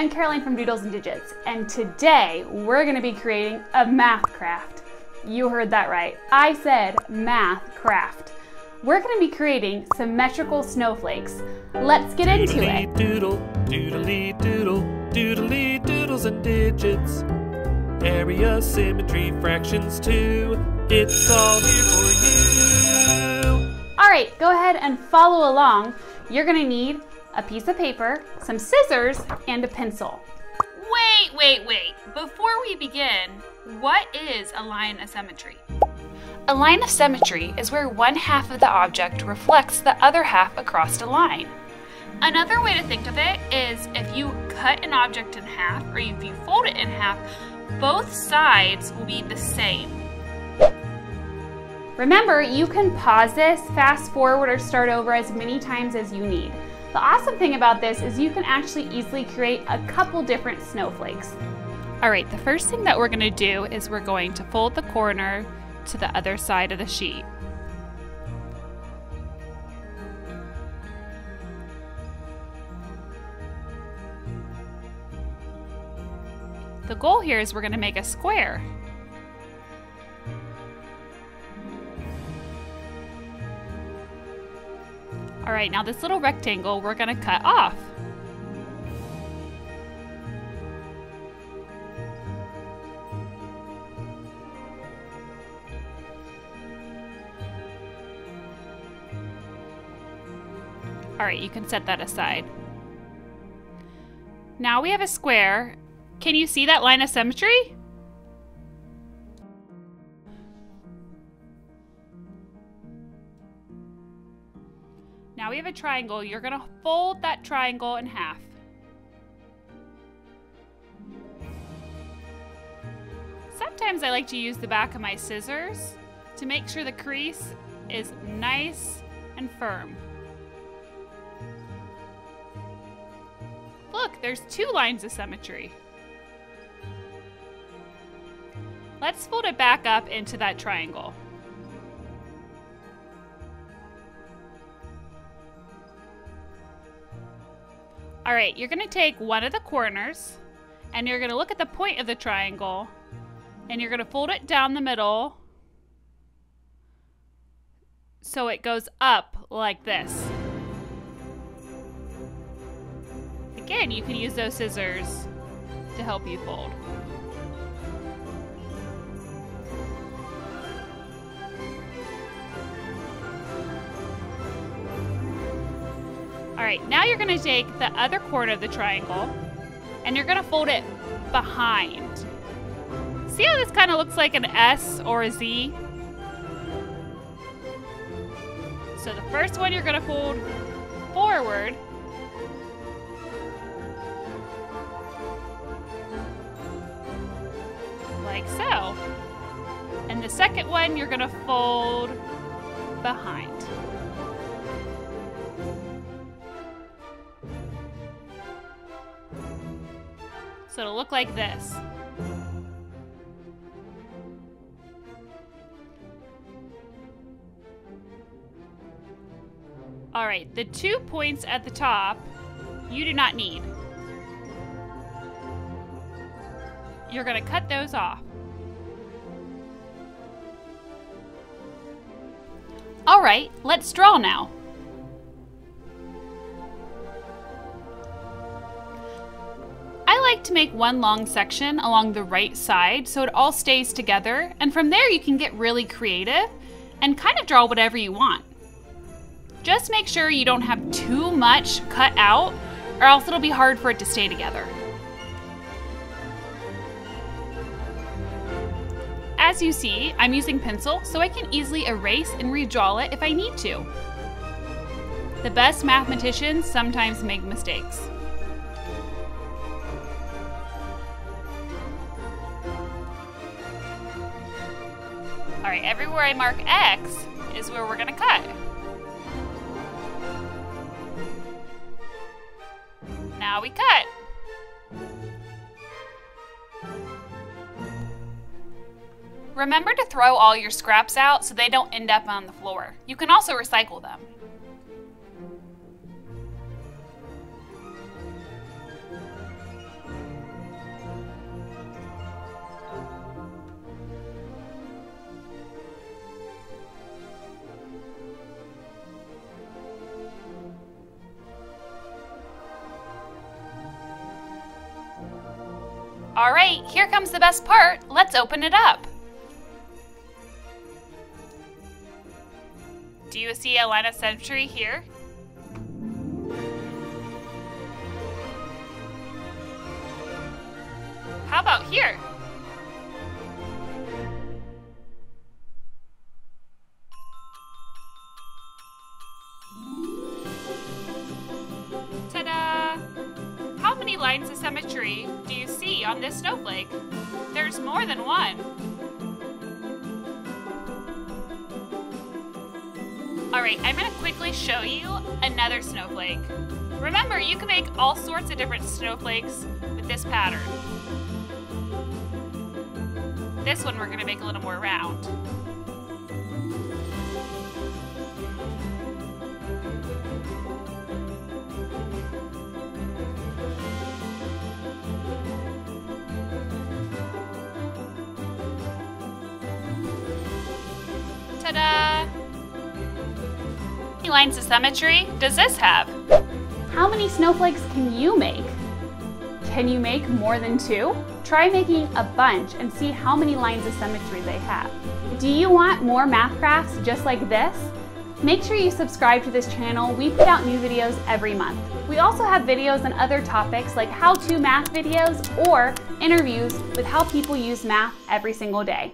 I'm Caroline from Doodles and Digits, and today we're going to be creating a math craft. You heard that right. I said math craft. We're going to be creating symmetrical snowflakes. Let's get into it. Doodly doodle, doodly doodles and digits. Area, symmetry, fractions too. It's all here for you. All right, go ahead and follow along. You're going to need a piece of paper, some scissors, and a pencil. Wait. Before we begin, what is a line of symmetry? A line of symmetry is where one half of the object reflects the other half across a line. Another way to think of it is if you cut an object in half or if you fold it in half, both sides will be the same. Remember, you can pause this, fast forward, or start over as many times as you need. The awesome thing about this is you can actually easily create a couple different snowflakes. All right, the first thing that we're going to do is we're going to fold the corner to the other side of the sheet. The goal here is we're going to make a square. All right, now this little rectangle, we're gonna cut off. All right, you can set that aside. Now we have a square. Can you see that line of symmetry? Now we have a triangle. You're going to fold that triangle in half. Sometimes I like to use the back of my scissors to make sure the crease is nice and firm. Look, there's two lines of symmetry. Let's fold it back up into that triangle. All right, you're gonna take one of the corners and you're gonna look at the point of the triangle and you're gonna fold it down the middle so it goes up like this. Again, you can use those scissors to help you fold. All right, now you're gonna take the other corner of the triangle and you're gonna fold it behind. See how this kind of looks like an S or a Z? So the first one you're gonna fold forward. Like so. And the second one you're gonna fold behind. So it'll look like this. All right, the 2 points at the top, you do not need. You're gonna cut those off. All right, let's draw now. I like to make one long section along the right side so it all stays together, and from there you can get really creative and kind of draw whatever you want. Just make sure you don't have too much cut out or else it'll be hard for it to stay together. As you see, I'm using pencil so I can easily erase and redraw it if I need to. The best mathematicians sometimes make mistakes. All right, everywhere I mark X is where we're gonna cut. Now we cut. Remember to throw all your scraps out so they don't end up on the floor. You can also recycle them. All right, here comes the best part. Let's open it up. Do you see a line of sentry here? How about here? Ta-da! How many lines of symmetry do you see on this snowflake? There's more than one. Alright, I'm going to quickly show you another snowflake. Remember, you can make all sorts of different snowflakes with this pattern. This one we're going to make a little more round. Ta-da! Lines of symmetry does this have? How many snowflakes can you make? Can you make more than two? Try making a bunch and see how many lines of symmetry they have. Do you want more math crafts just like this? Make sure you subscribe to this channel. We put out new videos every month. We also have videos on other topics like how-to math videos or interviews with how people use math every single day.